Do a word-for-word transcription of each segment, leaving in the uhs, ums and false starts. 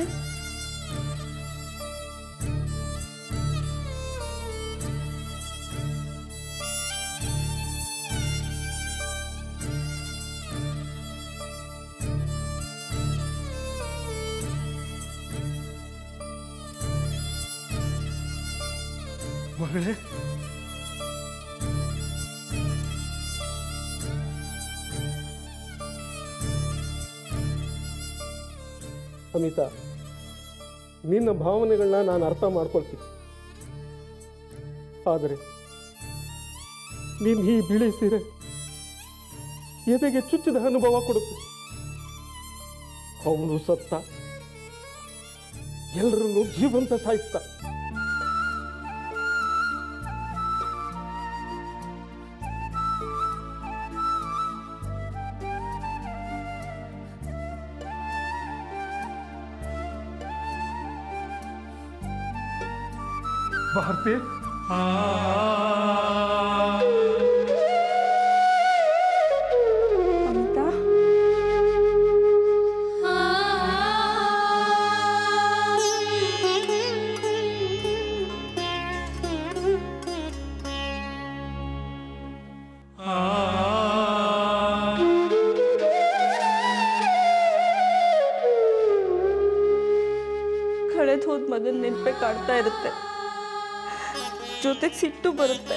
இருக்கு? மகளே, ಸಮಿತಾ, ನಿನ್ನ ಭಾವನೆಗಳನ್ನ ನಾನು ಅರ್ಥ ಮಾಡ್ಕೊಳ್ತೀನಿ. ಆದರೆ ನಿನ್ನ ಈ ಬಿಳಿ ಸೀರೆ ಎದೆಗೆ ಚುಚ್ಚಿದ ಅನುಭವ ಕೊಡುತ್ತೆ. ಅವನು ಸತ್ತ, ಎಲ್ಲರನ್ನು ಜೀವಂತ ಸಾಯಿಸ್ತ. भारती अमिता, ಕಳೆದು ಹೋದ ಮದನ್ ನೆನಪೆ ಕಾಡ್ತಾ ಇರುತ್ತೆ, ಜೊತೆಗೆ ಸಿಟ್ಟು ಬರುತ್ತೆ.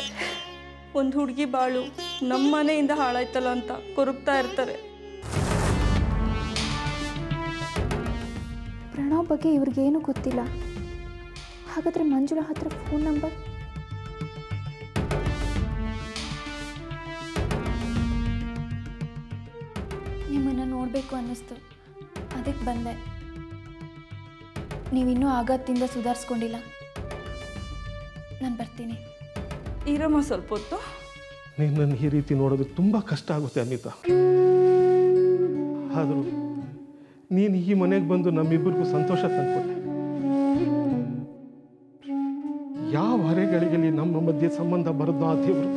ಒಂದು ಹುಡುಗಿ ಬಾಳು ನಮ್ಮ ಮನೆಯಿಂದ ಹಾಳಾಯ್ತಲ್ಲ ಅಂತ ಕೊರಗ್ತಾ ಇರ್ತಾರೆ. ಪ್ರಣವ್ ಬಗ್ಗೆ ಇವ್ರಿಗೇನು ಗೊತ್ತಿಲ್ಲ. ಹಾಗಾದರೆ ಮಂಜುಳಾ ಹತ್ರ ಫೋನ್ ನಂಬರ್? ನಿಮ್ಮನ್ನು ನೋಡಬೇಕು ಅನ್ನಿಸ್ತು, ಅದಕ್ಕೆ ಬಂದೆ. ನೀವಿನ್ನೂ ಆಘಾತದಿಂದ ಸುಧಾರಿಸ್ಕೊಂಡಿಲ್ಲ. ನಾನು ಬರ್ತೀನಿ, ಇರಮ್ಮ ಸ್ವಲ್ಪ ಹೊತ್ತು. ನಿನ್ನನ್ನು ಈ ರೀತಿ ನೋಡೋದಕ್ಕೆ ತುಂಬ ಕಷ್ಟ ಆಗುತ್ತೆ ಅಮಿತಾ. ಆದರೂ ನೀನು ಈ ಮನೆಗೆ ಬಂದು ನಮ್ಮಿಬ್ಬರಿಗೂ ಸಂತೋಷ ತಂದ್ಕೊಟ್ಟೆ. ಯಾವ ಹೊರೆಗಳಿಗಲ್ಲಿ ನಮ್ಮ ಮಧ್ಯೆ ಸಂಬಂಧ ಬರೋದು ಆ ದೇವರು.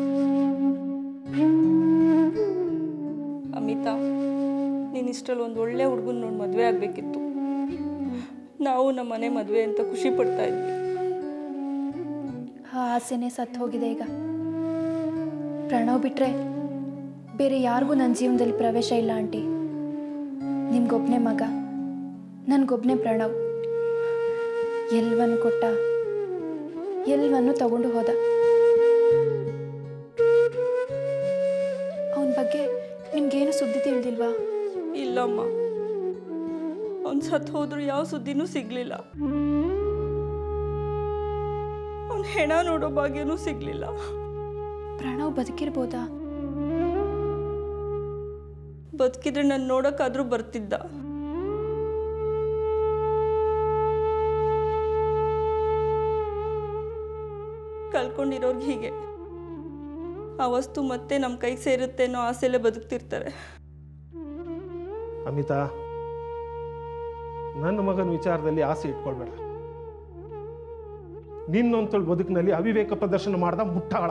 ಅಮಿತಾ, ನೀನು ಇಷ್ಟರಲ್ಲಿ ಒಂದು ಒಳ್ಳೆ ಹುಡುಗನ ನೋಡಿ ಮದುವೆ ಆಗಬೇಕಿತ್ತು. ನಾವು ನಮ್ಮ ಮನೆ ಮದುವೆ ಅಂತ ಖುಷಿ ಪಡ್ತಾ ಇದ್ವಿ. ಆ ಆಸೆನೇ ಸತ್ತು ಹೋಗಿದೆ ಈಗ. ಪ್ರಣವ್ ಬಿಟ್ಟರೆ ಬೇರೆ ಯಾರಿಗೂ ನನ್ನ ಜೀವನದಲ್ಲಿ ಪ್ರವೇಶ ಇಲ್ಲ ಆಂಟಿ. ನಿಮ್ಗೊಬ್ಬನೇ ಮಗ, ನನಗೊಬ್ಬನೇ ಪ್ರಣವ್. ಎಲ್ವನ್ನು ಕೊಟ್ಟ, ಎಲ್ವನ್ನು ತಗೊಂಡು ಹೋದ. ಅವನ ಬಗ್ಗೆ ನಿಮ್ಗೇನು ಸುದ್ದಿ ತಿಳಿದಿಲ್ವಾ? ಇಲ್ಲಮ್ಮ, ಅವ್ನು ಸತ್ತು ಹೋದ್ರೂ ಯಾವ ಸುದ್ದಿನೂ ಸಿಗಲಿಲ್ಲ. ಹೆಣ ನೋಡೋ ಭಾಗ್ಯನೂ ಸಿಗ್ಲಿಲ್ಲ. ಪ್ರಣವ್ ಬದುಕಿರ್ಬೋದಾ? ಬದುಕಿದ್ರೆ ನಾನು ನೋಡಕ್ಕಾದ್ರೂ ಬರ್ತಿದ್ದ. ಕಲ್ಕೊಂಡಿರೋರ್ಗೆ ಹೀಗೆ ಆ ವಸ್ತು ಮತ್ತೆ ನಮ್ಮ ಕೈಗೆ ಸೇರುತ್ತೆ ಅನ್ನೋ ಆಸೆಲೆ ಬದುಕ್ತಿರ್ತಾರೆ. ಅಮಿತಾ, ನನ್ನ ಮಗನ ವಿಚಾರದಲ್ಲಿ ಆಸೆ ಇಟ್ಕೊಳ್ಬೇಡ. ನಿನ್ನೊಂತಳು ಬದುಕಿನಲ್ಲಿ ಅವಿವೇಕ ಪ್ರದರ್ಶನ ಮಾಡ್ದ ಮುಟ್ಟಾಳ.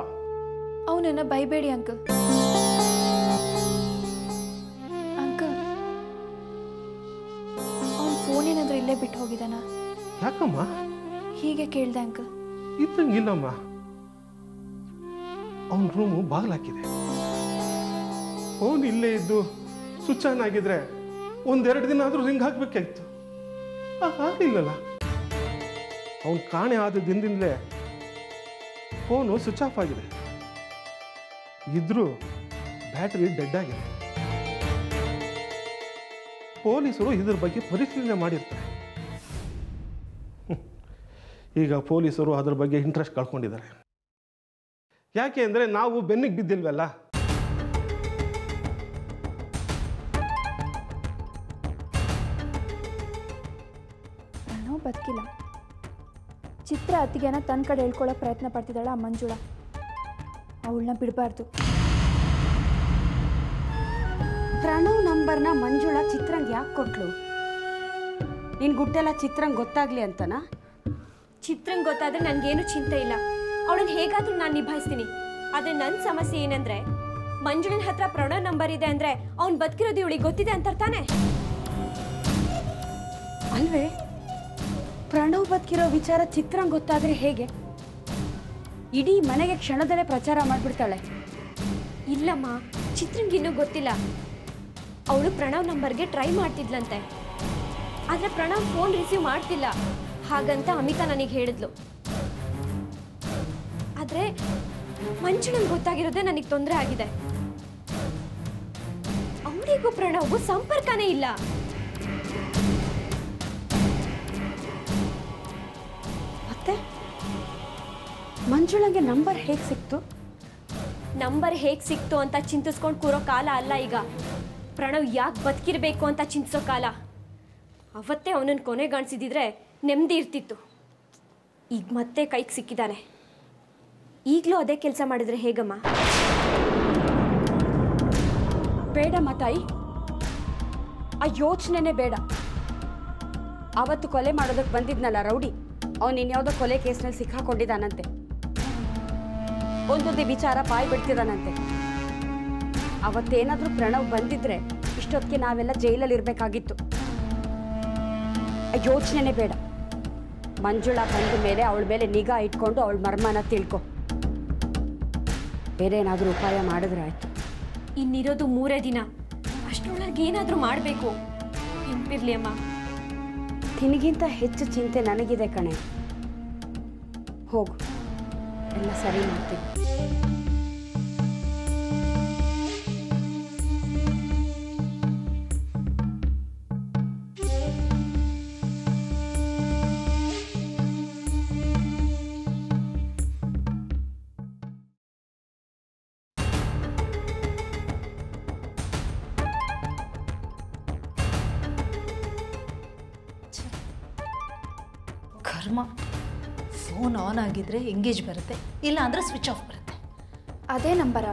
ಅವನನ್ನ ಬೈಬೇಡಿ ಅಂಕಲ್. ಅಂಕಲ್, ಅವನ ಫೋನ್ ಏನಾದ್ರೂ ಇಲ್ಲೇ ಬಿಟ್ಟು ಹೋಗಿದಾನ? ಯಾಕಮ್ಮ ಹೀಗೆ ಕೇಳ್ದೆ ಅಂಕಲ್. ಇದ್ದಂಗಿಲ್ಲಮ್ಮ, ಅವನ ರೂಮು ಬಾಗ್ಲಾಕಿದೆ. ಫೋನ್ ಇಲ್ಲೇ ಇದ್ದು ಸ್ವಿಚ್ ಆನ್ ಆಗಿದ್ರೆ ಒಂದೆರಡು ದಿನ ಆದ್ರೂ ರಿಂಗ್ ಹಾಕ್ಬೇಕಾಗಿತ್ತು. ಆಗಿಲ್ಲಲ್ಲ, ಅವನು ಕಾಣೆ ಆದ ದಿನದಿಂದಲೇ ಫೋನು ಸ್ವಿಚ್ ಆಫ್ ಆಗಿದೆ. ಇದ್ರೂ ಬ್ಯಾಟ್ರಿ ಡೆಡ್ ಆಗಿದೆ. ಪೊಲೀಸರು ಇದ್ರ ಬಗ್ಗೆ ಪರಿಶೀಲನೆ ಮಾಡಿರ್ತಾರೆ. ಈಗ ಪೊಲೀಸರು ಅದ್ರ ಬಗ್ಗೆ ಇಂಟ್ರೆಸ್ಟ್ ಕಳ್ಕೊಂಡಿದ್ದಾರೆ. ಯಾಕೆ ಅಂದರೆ ನಾವು ಬೆನ್ನಿಗೆ ಬಿದ್ದಿಲ್ವಲ್ಲ. ನಾವು ಬದುಕಿಲ್ಲ. ಚಿತ್ರ ಅತ್ತಿಗೆನ ತನ್ನ ಕಡೆ ಹೇಳ್ಕೊಳ್ಳೋಕೆ ಪ್ರಯತ್ನ ಪಡ್ತಿದ್ದಾಳೆ ಆ ಮಂಜುಳಾ. ಅವಳನ್ನ ಬಿಡಬಾರ್ದು. ಪ್ರಣವ್ ನಂಬರ್ನ ಮಂಜುಳಾ ಚಿತ್ರಂಗೆ ಯಾಕೆ ಕೊಟ್ಲು? ನಿನ್ನ ಗುಟ್ಟೆಲ್ಲ ಚಿತ್ರಂಗೆ ಗೊತ್ತಾಗ್ಲಿ ಅಂತನಾ? ಚಿತ್ರಂಗೆ ಗೊತ್ತಾದ್ರೆ ನನಗೇನು ಚಿಂತೆ ಇಲ್ಲ. ಅವಳನ್ನ ಹೇಗಾದ್ರೂ ನಾನು ನಿಭಾಯಿಸ್ತೀನಿ. ಆದರೆ ನನ್ನ ಸಮಸ್ಯೆ ಏನಂದ್ರೆ, ಮಂಜುಳಿನ ಹತ್ರ ಪ್ರಣವ್ ನಂಬರ್ ಇದೆ ಅಂದರೆ ಅವ್ನು ಬದುಕಿರೋದು ಇವಳಿಗೆ ಗೊತ್ತಿದೆ ಅಂತಾನೆ ಅಲ್ವೇ? ಪ್ರಣವ್ ಬದುಕಿರೋ ವಿಚಾರ ಚಿತ್ರಂಗ್ ಗೊತ್ತಾದ್ರೆ ಹೇಗೆ? ಇಡೀ ಮನೆಗೆ ಕ್ಷಣದಲ್ಲೇ ಪ್ರಚಾರ ಮಾಡಿಬಿಡ್ತಾಳೆ. ಇಲ್ಲಮ್ಮ, ಚಿತ್ರಂಗ್ ಇನ್ನೂ ಗೊತ್ತಿಲ್ಲ. ಅವಳು ಪ್ರಣವ್ ನಂಬರ್ಗೆ ಟ್ರೈ ಮಾಡ್ತಿದ್ಲಂತೆ, ಆದರೆ ಪ್ರಣವ್ ಫೋನ್ ರಿಸೀವ್ ಮಾಡ್ತಿಲ್ಲ ಹಾಗಂತ ಅಮಿತಾ ನನಗೆ ಹೇಳಿದ್ಲು. ಆದರೆ ಮಂಜುನಂಗೆ ಗೊತ್ತಾಗಿರೋದೇ ನನಗೆ ತೊಂದರೆ ಆಗಿದೆ. ಅವಳಿಗೂ ಪ್ರಣವ್ಗೂ ಸಂಪರ್ಕನೇ ಇಲ್ಲ. ಮತ್ತೆ ಮಂಜುಳಂಗೆ ನಂಬರ್ ಹೇಗೆ ಸಿಕ್ತು? ನಂಬರ್ ಹೇಗೆ ಸಿಕ್ತು ಅಂತ ಚಿಂತಿಸ್ಕೊಂಡು ಕೂರೋ ಕಾಲ ಅಲ್ಲ ಈಗ. ಪ್ರಣವ್ ಯಾಕೆ ಬದುಕಿರಬೇಕು ಅಂತ ಚಿಂತಿಸೋ ಕಾಲ. ಅವತ್ತೇ ಅವನನ್ನು ಕೊನೆಗಾಣಿಸಿದ್ರೆ ನೆಮ್ಮದಿ ಇರ್ತಿತ್ತು. ಈಗ ಮತ್ತೆ ಕೈಗೆ ಸಿಕ್ಕಿದ್ದಾನೆ. ಈಗಲೂ ಅದೇ ಕೆಲಸ ಮಾಡಿದ್ರೆ ಹೇಗಮ್ಮ? ಬೇಡಮ್ಮ ತಾಯಿ, ಆ ಯೋಚನೆನೇ ಬೇಡ. ಅವತ್ತು ಕೊಲೆ ಮಾಡೋದಕ್ಕೆ ಬಂದಿದ್ನಲ್ಲ ರೌಡಿ, ಅವನು ಇನ್ಯಾವುದೋ ಕೊಲೆ ಕೇಸ್ನಲ್ಲಿ ಸಿಕ್ಕಾಕೊಂಡಿದ್ದಾನಂತೆ. ಒಂದೊಂದೇ ವಿಚಾರ ಬಾಯಿ ಬಿಡ್ತಿದ್ದಾನಂತೆ. ಅವತ್ತೇನಾದರೂ ಪ್ರಣವ್ ಬಂದಿದ್ರೆ ಇಷ್ಟೊತ್ತಿಗೆ ನಾವೆಲ್ಲ ಜೈಲಲ್ಲಿ ಇರಬೇಕಾಗಿತ್ತು. ಯೋಚನೆನೇ ಬೇಡ. ಮಂಜುಳಾ ಬಂದ ಮೇಲೆ ಅವಳ ಮೇಲೆ ನಿಗಾ ಇಟ್ಕೊಂಡು ಅವಳ ಮರ್ಮನ ತಿಳ್ಕೊ. ಬೇರೆ ಏನಾದರೂ ಉಪಾಯ ಮಾಡಿದ್ರೆ ಆಯ್ತು. ಇನ್ನಿರೋದು ಮೂರೇ ದಿನ, ಅಷ್ಟರೊಳಗೆ ಏನಾದರೂ ಮಾಡಬೇಕು. ನೆನಪಿರಲಿ ಅಮ್ಮ, ನಿನಗಿಂತ ಹೆಚ್ಚು ಚಿಂತೆ ನನಗಿದೆ ಕಣೆ. ಹೋಗು, ಎಲ್ಲ ಸರಿ ಮಾಡ್ತೀನಿ. ಕರ್ಮ, ಫೋನ್ ಆನ್ ಆಗಿದ್ರೆ ಎಂಗೇಜ್ ಬರುತ್ತೆ, ಇಲ್ಲ ಅಂದರೆ ಸ್ವಿಚ್ ಆಫ್ ಬರುತ್ತೆ. ಅದೇ ನಂಬರಾ?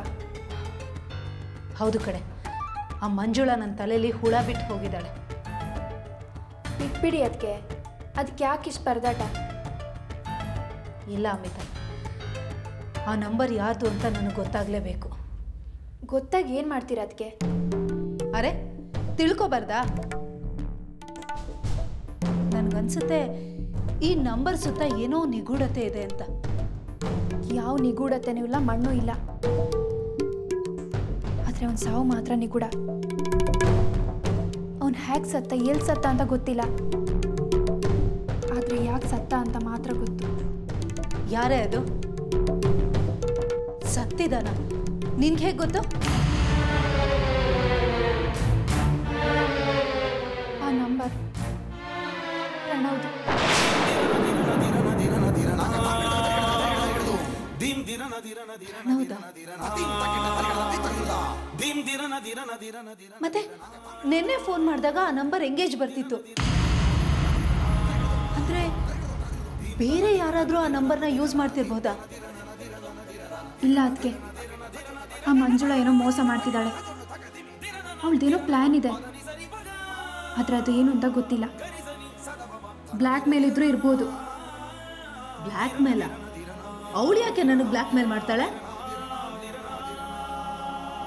ಹೌದು ಕಡೆ. ಆ ಮಂಜುಳಾ ನನ್ನ ತಲೆಯಲ್ಲಿ ಹುಳ ಬಿಟ್ಟು ಹೋಗಿದ್ದಾಳೆ. ಬಿಟ್ಬಿಡಿ ಅದಕ್ಕೆ. ಅದಕ್ಕೆ ಯಾಕೆ ಇಷ್ಟು ಪರದಾಟ? ಇಲ್ಲ ಅಮಿತಾ, ಆ ನಂಬರ್ ಯಾರ್ದು ಅಂತ ನನಗೆ ಗೊತ್ತಾಗಲೇಬೇಕು. ಗೊತ್ತಾಗಿ ಏನು ಮಾಡ್ತೀರಾ ಅದಕ್ಕೆ? ಅರೆ ತಿಳ್ಕೊಬಾರ್ದಾ? ನನಗನ್ಸುತ್ತೆ ಈ ನಂಬರ್ ಸುತ್ತ ಏನೋ ನಿಗೂಢತೆ ಇದೆ ಅಂತ. ಯಾವ ನಿಗೂಢತೆನೂ ಇಲ್ಲ, ಮಣ್ಣು ಇಲ್ಲ. ಆದರೆ ಅವನ ಸಾವು ಮಾತ್ರ ನಿಗೂಢ. ಅವನು ಹೇಗೆ ಸತ್ತ, ಎಲ್ಲಿ ಸತ್ತ ಅಂತ ಗೊತ್ತಿಲ್ಲ, ಆದರೆ ಯಾಕೆ ಸತ್ತ ಅಂತ ಮಾತ್ರ ಗೊತ್ತು. ಯಾರೇ ಅದು? ಸತ್ತಿದ್ದಾನ? ನಿನ್ಗೆ ಹೇಗೆ ಗೊತ್ತು? ಆ ನಂಬರ್ ಪ್ರಣವ್ದು. ಮತ್ತೆ ನಿನ್ನೆ ಫೋನ್ ಮಾಡಿದಾಗ ಆ ನಂಬರ್ ಎಂಗೇಜ್ ಬರ್ತಿತ್ತು. ಅಂದ್ರೆ ಬೇರೆ ಯಾರಾದ್ರೂ ಆ ನಂಬರ್ನ ಯೂಸ್ ಮಾಡ್ತಿರ್ಬೋದಾ? ಇಲ್ಲ ಅದಕ್ಕೆ. ಆ ಮಂಜುಳಾ ಏನೋ ಮೋಸ ಮಾಡ್ತಿದ್ದಾಳೆ. ಅವಳದೇನೋ ಪ್ಲಾನ್ ಇದೆ, ಆದ್ರೆ ಅದು ಏನು ಅಂತ ಗೊತ್ತಿಲ್ಲ. ಬ್ಲ್ಯಾಕ್ ಮೇಲ್ ಇದ್ರೂ ಇರ್ಬೋದು. ಬ್ಲ್ಯಾಕ್ ಮೇಲ? ಅವಳು ಯಾಕೆ ನನಗೆ ಬ್ಲ್ಯಾಕ್ ಮೇಲ್ ಮಾಡ್ತಾಳೆ?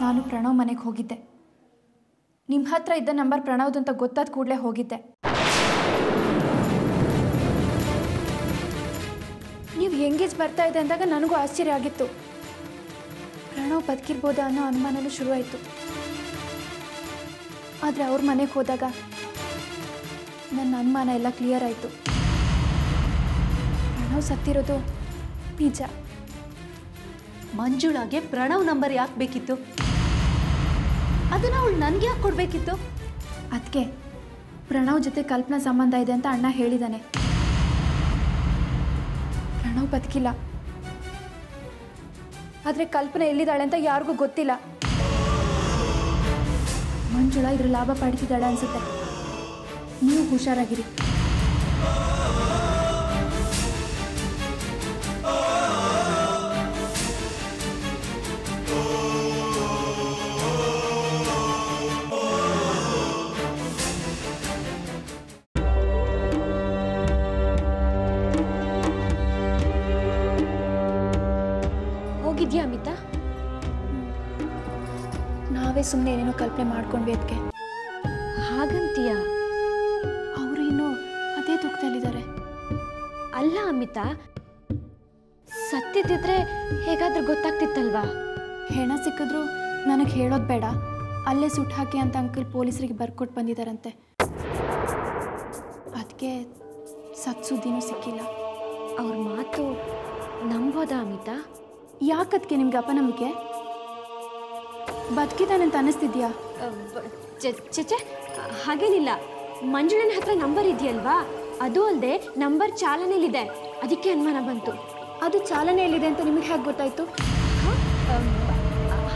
ನಾನು ಪ್ರಣವ್ ಮನೆಗೆ ಹೋಗಿದ್ದೆ. ನಿಮ್ಮ ಹತ್ರ ಇದ್ದ ನಂಬರ್ ಪ್ರಣವ್ದು ಅಂತ ಗೊತ್ತಾದ ಕೂಡಲೇ ಹೋಗಿದ್ದೆ. ನೀವು ಎಂಗೇಜ್ ಬರ್ತಾ ಇದೆ ಅಂದಾಗ ನನಗೂ ಆಶ್ಚರ್ಯ ಆಗಿತ್ತು. ಪ್ರಣವ್ ಬದುಕಿರ್ಬೋದಾ ಅನ್ನೋ ಅನುಮಾನನೂ ಶುರುವಾಯಿತು. ಆದರೆ ಅವ್ರ ಮನೆಗೆ ಹೋದಾಗ ನನ್ನ ಅನುಮಾನ ಎಲ್ಲ ಕ್ಲಿಯರ್ ಆಯಿತು. ಪ್ರಣವ್ ಸತ್ತಿರೋದು ನಿಜ. ಮಂಜುಳಾಗೆ ಪ್ರಣವ್ ನಂಬರ್ ಯಾಕೆ ಬೇಕಿತ್ತು? ಅದನ್ನು ಅವಳು ನನಗೆ ಯಾಕೆ ಕೊಡಬೇಕಿತ್ತು? ಅದಕ್ಕೆ ಪ್ರಣವ್ ಜೊತೆ ಕಲ್ಪನಾ ಸಂಬಂಧ ಇದೆ ಅಂತ ಅಣ್ಣ ಹೇಳಿದ್ದಾನೆ. ಪ್ರಣವ್ ಬದುಕಿಲ್ಲ, ಆದರೆ ಕಲ್ಪನಾ ಎಲ್ಲಿದ್ದಾಳೆ ಅಂತ ಯಾರಿಗೂ ಗೊತ್ತಿಲ್ಲ. ಮಂಜುಳಾ ಇದ್ರ ಲಾಭ ಪಡೆದಿದ್ದಾಳೆ ಅನಿಸುತ್ತೆ. ನೀವು ಹುಷಾರಾಗಿರಿ. ಹೋಗಿದ್ಯಾ ಅಮಿತಾ? ನಾವೇ ಸುಮ್ಮನೆ ಏನೇನೋ ಕಲ್ಪನೆ ಮಾಡ್ಕೊಂಡ್ವಿ ಅದಕ್ಕೆ. ಹಾಗಂತೀಯಾ? ಅವರು ಇನ್ನೂ ಅದೇ ದುಃಖದಲ್ಲಿದ್ದಾರೆ. ಆಯ್ತಾ? ಸತ್ತಿದ್ದಿದ್ರೆ ಹೇಗಾದ್ರೂ ಗೊತ್ತಾಗ್ತಿತ್ತಲ್ವಾ? ಹೆಣ ಸಿಕ್ಕಿದ್ರು ನನಗೆ ಹೇಳೋದು ಬೇಡ, ಅಲ್ಲೇ ಸುಟ್ಟು ಹಾಕಿ ಅಂತ ಅಂಕಲ್ ಪೊಲೀಸರಿಗೆ ಬರ್ಕೊಟ್ಟು ಬಂದಿದ್ದಾರಂತೆ. ಅದಕ್ಕೆ ಸತ್ ಸುದ್ದಿನೂ ಸಿಕ್ಕಿಲ್ಲ. ಅವ್ರ ಮಾತು ನಂಬೋದಾ ಅಮಿತಾ? ಯಾಕದಕ್ಕೆ ನಿಮ್ಗೆ ಅಪನಂಬಿಕೆ? ಬದುಕಿದಾನಂತ ಅನ್ನಿಸ್ತಿದ್ಯಾ? ಚೇಚೆ ಹಾಗೇನಿಲ್ಲ. ಮಂಜುಳನ ಹತ್ರ ನಂಬರ್ ಇದೆಯಲ್ವಾ, ಅದು ಅಲ್ಲದೆ ನಂಬರ್ ಚಾಲನೆಯಲ್ಲಿದೆ, ಅದಕ್ಕೆ ಅನುಮಾನ ಬಂತು. ಅದು ಚಾಲನೆಯಲ್ಲಿದೆ ಅಂತ ನಿಮಗೆ ಹೇಗೆ ಗೊತ್ತಾಯಿತು?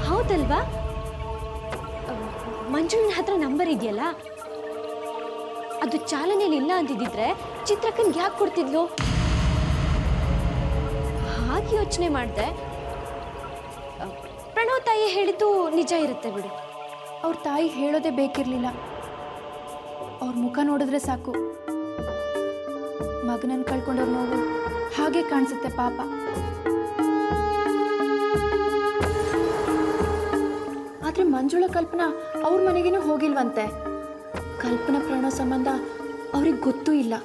ಹೌದಲ್ವಾ, ಮಂಜುಳನ ಹತ್ರ ನಂಬರ್ ಇದೆಯಲ್ಲ, ಅದು ಚಾಲನೆಯಲ್ಲಿ ಇಲ್ಲ ಅಂತಿದ್ದಿದ್ರೆ ಚಿತ್ರಕ್ಕನ್ಗೆ ಯಾಕೆ ಕೊಡ್ತಿದ್ಲು? ಹಾಗೆ ಯೋಚನೆ ಮಾಡಿದೆ. ಪ್ರಣವ್ ತಾಯಿ ಹೇಳಿದ್ದು ನಿಜ ಇರುತ್ತೆ ಬಿಡು. ಅವ್ರ ತಾಯಿ ಹೇಳೋದೇ ಬೇಕಿರಲಿಲ್ಲ, ಅವ್ರ ಮುಖ ನೋಡಿದ್ರೆ ಸಾಕು. ಮಗನನ್ನು ಕಳ್ಕೊಂಡವ್ರ ನೋವು ಹಾಗೆ ಕಾಣಿಸುತ್ತೆ ಪಾಪ. ಆದ್ರೆ ಮಂಜುಳ ಕಲ್ಪನಾ ಅವ್ರ ಮನೆಗೇನು ಹೋಗಿಲ್ವಂತೆ. ಕಲ್ಪನಾ ಪ್ರಣವ್ ಸಂಬಂಧ ಅವ್ರಿಗೆ ಗೊತ್ತೂ ಇಲ್ಲ.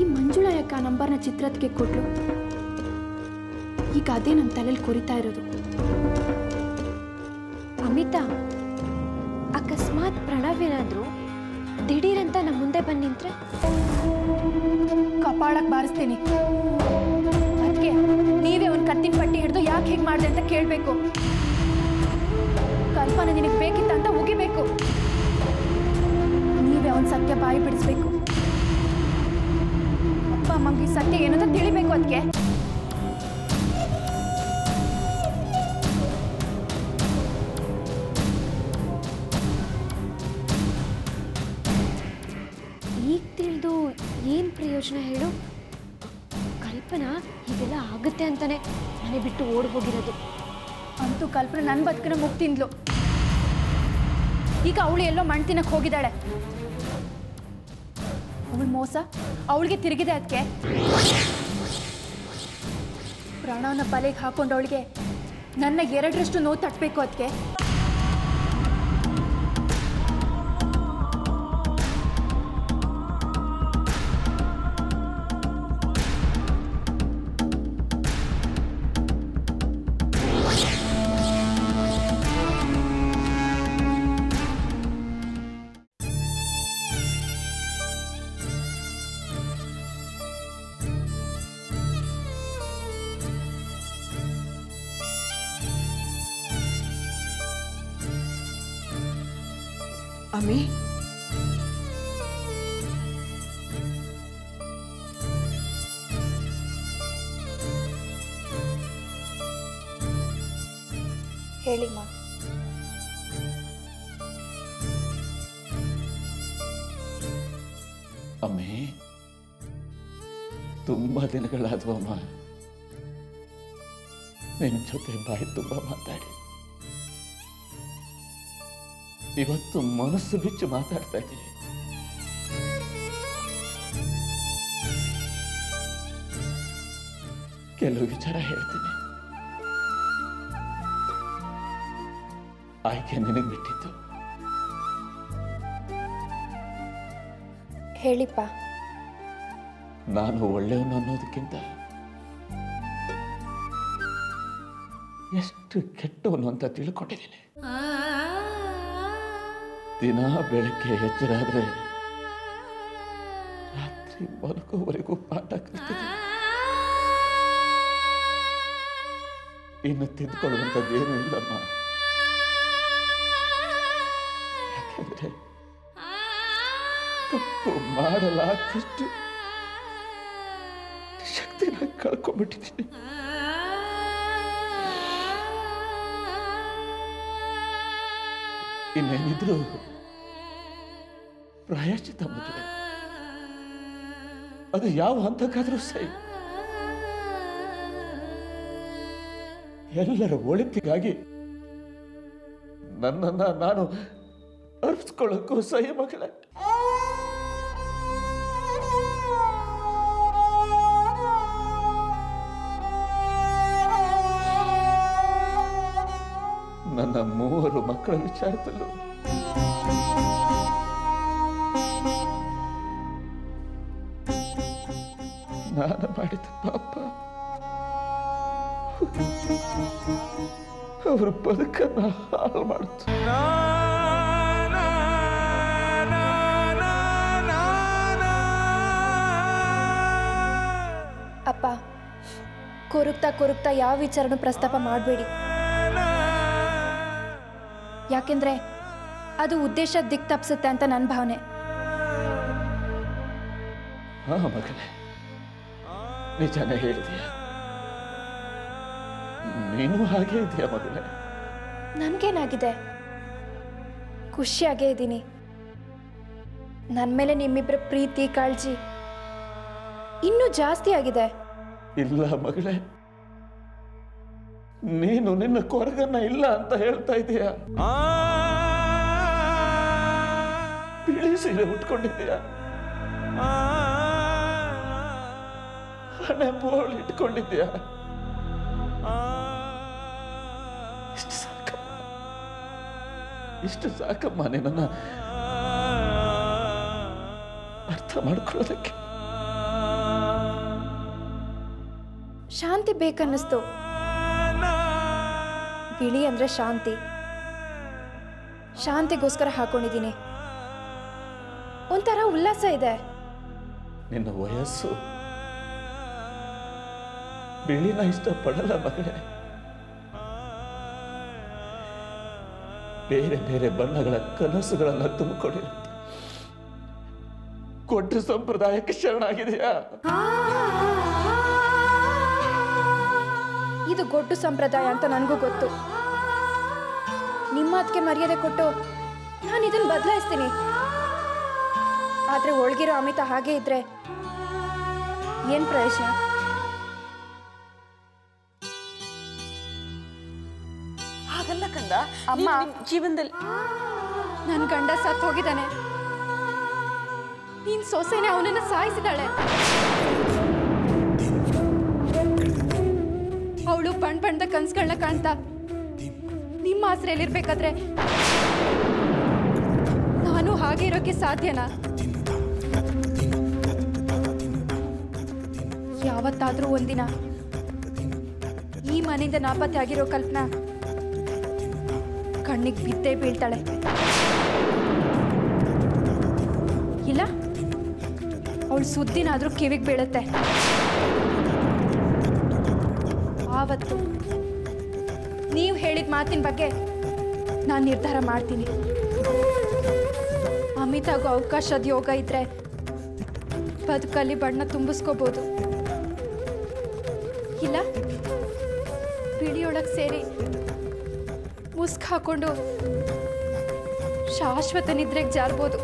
ಈ ಮಂಜುಳ ಯಾಕೆ ಆ ನಂಬರ್ನ ಚಿತ್ರಕ್ಕೆ ಕೊಟ್ಲು? ಈಗ ಅದೇ ನಮ್ಮ ತಲೆಯಲ್ಲಿ ಕೊರಿತಾ ಇರೋದು. ಅಮಿತಾ, ಅಕಸ್ಮಾತ್ ಪ್ರಣವ್ ಏನಾದರೂ ದಿಢೀರಂತ ನಮ್ಮ ಮುಂದೆ ಬಂದು ನಿಂತ್ರೆ ಕಪಾಳಕ್ಕೆ ಬಾರಿಸ್ತೀನಿ. ಅದಕ್ಕೆ ನೀವೇ ಒಂದು ಕತ್ತಿನ ಪಟ್ಟಿ ಹಿಡಿದು ಯಾಕೆ ಹೀಗೆ ಮಾಡಿದೆ ಅಂತ ಕೇಳಬೇಕು. ಕಲ್ಪನೆ ನಿನಗೆ ಬೇಕಿತ್ತ ಅಂತ ಉಗಿಬೇಕು. ನೀವೇ ಅವನ ಸತ್ಯ ಬಾಯಿ ಬಿಡಿಸ್ಬೇಕು. ಅಪ್ಪ ಅಮ್ಮಂಗೆ ಸತ್ಯ ಏನಂತ ತಿಳಿಬೇಕು. ಅದಕ್ಕೆ ಏನು ಪ್ರಯೋಜನ ಹೇಳು? ಕಲ್ಪನಾ ಹೀಗೆಲ್ಲ ಆಗುತ್ತೆ ಅಂತಾನೆ ಮನೆ ಬಿಟ್ಟು ಓಡ್ ಹೋಗಿರೋದು. ಅಂತೂ ಕಲ್ಪನಾ ನನ್ನ ಬದುಕಿನ ಮುಗ್ತಿಂದ್ಲು. ಈಗ ಅವಳು ಎಲ್ಲೋ ಮಣ್ಣು ತಿನ್ನಕ್ಕೆ ಹೋಗಿದ್ದಾಳೆ. ಅವಳು ಮೋಸ ಅವಳಿಗೆ ತಿರುಗಿದೆ. ಅದಕ್ಕೆ ಪ್ರಾಣವನ್ನ ಬಲೆಗೆ ಹಾಕೊಂಡು ಅವಳಿಗೆ ನನ್ನ ಎರಡರಷ್ಟು ನೋವು ತಟ್ಟಬೇಕು. ಅದಕ್ಕೆ ಅಮಿ, ಹೇಳಿಮ್ಮ. ಅಮಿ, ತುಂಬಾ ದಿನಗಳಾದವು ಅಮ್ಮ ನಿನ್ನ ಜೊತೆ ಬಾಯಿ ತುಂಬಾ ಮಾತಾಡಿ. ಇವತ್ತು ಮನಸ್ಸು ಬಿಚ್ಚು ಮಾತಾಡ್ತಾ ಇದ್ದೀನಿ. ಕೆಲವು ವಿಚಾರ ಹೇಳ್ತೀನಿ, ಆಯ್ಕೆ ನಿನಗೆ ಬಿಟ್ಟಿತ್ತು. ಹೇಳಿಪ್ಪ. ನಾನು ಒಳ್ಳೆಯವನು ಅನ್ನೋದಕ್ಕಿಂತ ಎಷ್ಟು ಕೆಟ್ಟವನು ಅಂತ ತಿಳ್ಕೊಂಡಿದ್ದೀನಿ. ದಿನ ಬೆಳಗ್ಗೆ ಎಚ್ಚರಾದ್ರೆ ರಾತ್ರಿ ಮಲಗುವವರೆಗೂ ಪಾಠ ಕಲಿತಿದ್ದೆ. ಇನ್ನು ತಿದ್ಕೊಳ್ಳುವಂಥದ್ದೇನೂ ಇಲ್ಲಮ್ಮ. ಯಾಕೆಂದ್ರೆ ತಪ್ಪು ಮಾಡಲ್ಲ ಅಷ್ಟು ಶಕ್ತಿನ ಕಳ್ಕೊಂಡ್ಬಿಟ್ಟಿದ್ದೀನಿ. ಇನ್ನೇನಿದ್ರು ಪ್ರಾಯಶ್ಚಿತ ಮದುವೆ, ಅದು ಯಾವ ಹಂತಕ್ಕಾದ್ರೂ ಸರಿ. ಎಲ್ಲರ ಒಳಿತಿಗಾಗಿ ನನ್ನನ್ನ ನಾನು ಅರ್ಪಿಸ್ಕೊಳ್ಳಕ್ಕೂ ಸಹಿ ಮಗಳೇ. ನನ್ನ ಮೂವರು ಮಕ್ಕಳ ವಿಚಾರದಲ್ಲೂ ಸ್ನಾನ ಮಾಡಿದ ಪಾಪ ಅವರ ಬದುಕನ್ನು ಹಾಳು ಮಾಡ್ತು. ಅಪ್ಪ, ಕೊರಗ್ತಾ ಕೊರಗ್ತಾ ಯಾವ ವಿಚಾರನೂ ಪ್ರಸ್ತಾಪ ಮಾಡಬೇಡಿ. ಯಾಕೆಂದ್ರೆ ಅದು ಉದ್ದೇಶ ದಿಕ್ ತಪ್ಪಿಸುತ್ತೆ ಅಂತ ನನ್ನ ಭಾವನೆ. ಹಾ ಮಗನೇ, ನಿಜಾನೇ ಹೇಳಿದೀಯ, ನೀನು ಹಾಗೆ ಇದೆಯಾ ಮಗನೇ? ನನ್ಗೇನಾಗಿದೆ, ಖುಷಿಯಾಗೇ ಇದ್ದೀನಿ. ನನ್ನ ಮೇಲೆ ನಿಮ್ಮಿಬ್ಬರ ಪ್ರೀತಿ ಕಾಳಜಿ ಇನ್ನೂ ಜಾಸ್ತಿ ಆಗಿದೆ. ಇಲ್ಲ ಮಗಳೇ, ನೀನು ನಿನ್ನ ಕೊರಗನ್ನ ಇಲ್ಲ ಅಂತ ಹೇಳ್ತಾ ಇದೀಯ, ಬಿಳಿ ಸೀರೆ ಉಟ್ಕೊಂಡಿದ್ದೀಯ, ಹಣೆ ಬೋಳ್ ಇಟ್ಕೊಂಡಿದ್ದೀಯ. ಇಷ್ಟು ಸಾಕಮ್ಮ, ಇಷ್ಟು ಸಾಕಮ್ಮ ನಿನ್ನ ಅರ್ಥ ಮಾಡ್ಕೊಳ್ಳೋದಕ್ಕೆ. ಶಾಂತಿ ಬೇಕನ್ನಿಸ್ತು. ಬಿಳಿ ಅಂದ್ರೆ ಶಾಂತಿ, ಶಾಂತಿಗೋಸ್ಕರ ಹಾಕೊಂಡಿದ್ದೀನಿ. ಒಂಥರ ಉಲ್ಲಾಸ ಇದೆ. ನಿನ್ನ ವಯಸ್ಸು ಬಿಳಿನ ಇಷ್ಟಪಡಲ್ಲ ಮಗಳೇ. ಬೇರೆ ಬೇರೆ ಬಣ್ಣಗಳ ಕನಸುಗಳನ್ನು ತುಂಬಿಕೊಂಡಿರುತ್ತೆ. ಕೊಟ್ಟ ಸಂಪ್ರದಾಯಕ್ಕೆ ಶರಣಾಗಿದೆಯಾ? ಇದು ಗೊಡ್ಡು ಸಂಪ್ರದಾಯ ಅಂತ ನನಗೂ ಗೊತ್ತು. ನಿಮ್ಮ ಅದಕ್ಕೆ ಮರ್ಯಾದೆ ಕೊಟ್ಟು ನಾನು ಇದನ್ನು ಬದಲಾಯಿಸ್ತೀನಿ. ಆದರೆ ಒಳಗಿರೋ ಅಮಿತ ಹಾಗೆ ಇದ್ರೆ ಏನು ಪ್ರಯೋಜನ? ಹಾಗಲ್ಲ ಕಂದ, ಅಮ್ಮ ಜೀವನದಲ್ಲಿ ನನ್ನ ಗಂಡ ಸತ್ತು ಹೋಗಿದ್ದಾನೆ, ನಿನ್ನ ಸೊಸೆನೇ ಅವನನ್ನು ಸಾಯಿಸಿದಾಳೆ. ಅವಳು ಬಣ್ಣ ಬಣ್ಣದ ಕನ್ಸುಗಳನ್ನ ಕಾಣ್ತಾ ನಿಮ್ಮ ಆಸರೆಯಲ್ಲಿ ಇರ್ಬೇಕಾದ್ರೆ ನಾನು ಹಾಗೆ ಇರೋಕೆ ಸಾಧ್ಯನಾ? ಯಾವತ್ತಾದ್ರೂ ಒಂದಿನ ಈ ಮನೆಯಿಂದ ನಾಪತ್ತೆ ಆಗಿರೋ ಕಲ್ಪನಾ ಕಣ್ಣಿಗೆ ಬಿದ್ದೇ ಬೀಳ್ತಾಳೆ. ಇಲ್ಲ, ಅವಳು ಸುದ್ದಿನಾದ್ರೂ ಕಿವಿಗೆ ಬೀಳುತ್ತೆ. ಆವತ್ತು ನೀವು ಹೇಳಿದ ಮಾತಿನ ಬಗ್ಗೆ ನಾನು ನಿರ್ಧಾರ ಮಾಡ್ತೀನಿ. ಅಮಿತಾಗೂ ಅವಕಾಶದ ಯೋಗ ಇದ್ರೆ ಬದುಕಲ್ಲಿ ಬಣ್ಣ ತುಂಬಿಸ್ಕೋಬಹುದು. ಇಲ್ಲ, ಬಿಳಿಯೊಳಗೆ ಸೇರಿ ಮುಸ್ಕ್ ಹಾಕೊಂಡು ಶಾಶ್ವತನಿದ್ರೆ ಜಾರ್ಬೋದು.